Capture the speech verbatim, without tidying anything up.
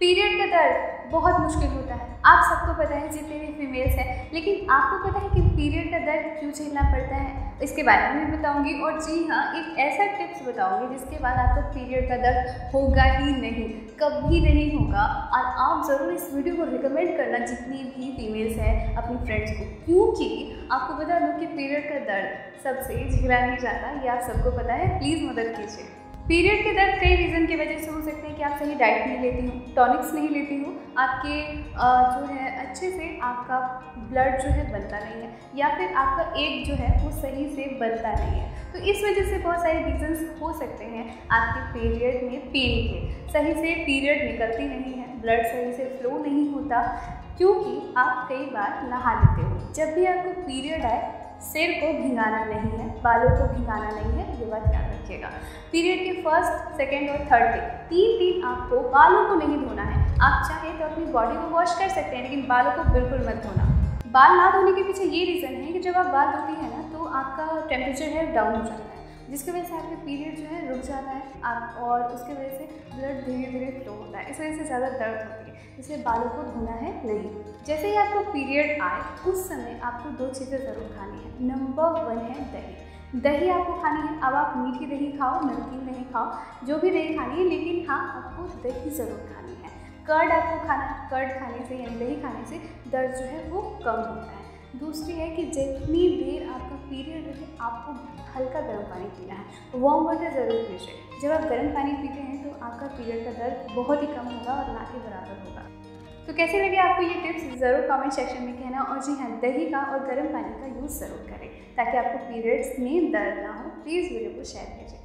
Period का दर्द बहुत मुश्किल होता है। आप सबको पता है जितने भी फीमेल्स हैं, लेकिन आपको पता है कि पीरियड का दर्द क्यों झेलना पड़ता है, इसके बारे में भी बताऊंगी। और जी हाँ, एक ऐसा टिप्स बताऊंगी जिसके बाद आपको पीरियड का दर्द होगा ही नहीं, कभी नहीं होगा। और आप ज़रूर इस वीडियो को रिकमेंड करना जितनी भी फीमेल्स हैं अपनी फ्रेंड्स को, क्योंकि आपको बता दूँ कि पीरियड का दर्द सबसे झेला नहीं जाता, ये आप सबको पता है। प्लीज़ मदद कीजिए। पीरियड के दर्द कई रीज़न की वजह से हो सकते हैं कि आप सही डाइट नहीं लेती हो, टॉनिक्स नहीं लेती हो, आपके जो है अच्छे से आपका ब्लड जो है बनता नहीं है, या फिर आपका एक जो है वो सही से बनता नहीं है। तो इस वजह से बहुत सारे रीजंस हो सकते हैं आपके पीरियड में पेन के। सही से पीरियड निकलती नहीं है, ब्लड सही से फ्लो नहीं होता, क्योंकि आप कई बार नहा लेते हो। जब भी आपको पीरियड आए, सिर को भिंगाना नहीं है, बालों को भिंगाना नहीं है, ये बात याद रखिएगा। पीरियड के फर्स्ट, सेकेंड और थर्ड डे तीन दिन आपको बालों को नहीं धोना है। आप चाहे तो अपनी बॉडी को वॉश कर सकते हैं, लेकिन बालों को बिल्कुल मत धोना। बाल ना धोने के पीछे ये रीज़न है कि जब आप बाल धोती हैं ना, तो आपका टेम्परेचर है डाउन हो जाता है, जिसकी वजह से आपके पीरियड जो है रुक जाता है आप, और उसकी वजह से ब्लड धीरे धीरे फ्लो होता है, इस वजह से ज़्यादा दर्द होती है। इसलिए बालों को धोना है नहीं। जैसे ही आपको पीरियड आए, उस समय आपको दो चीज़ें ज़रूर खानी है। नंबर वन है दही। दही आपको खानी है। अब आप मीठी दही खाओ, नमकीन दही खाओ, जो भी दही खानी है, लेकिन हाँ, आपको दही ज़रूर खानी है। कर्ड आपको खाना है। कर्ड खाने से यानी दही खाने से दर्द जो है वो कम होता है। दूसरी है कि जितनी देर आपका पीरियड रहे, आपको हल्का गर्म पानी पीना है। वार्म वाटर ज़रूर पीजिए। जब आप गर्म पानी पीते हैं तो आपका पीरियड का दर्द बहुत ही कम होगा और ना के बराबर होगा। तो कैसे लगे आपको ये टिप्स, ज़रूर कमेंट सेक्शन में कहना। और जी हाँ, दही का और गर्म पानी का यूज़ ज़रूर करें ताकि आपको पीरियड्स में दर्द ना हो। प्लीज़ वीडियो को शेयर कीजिए।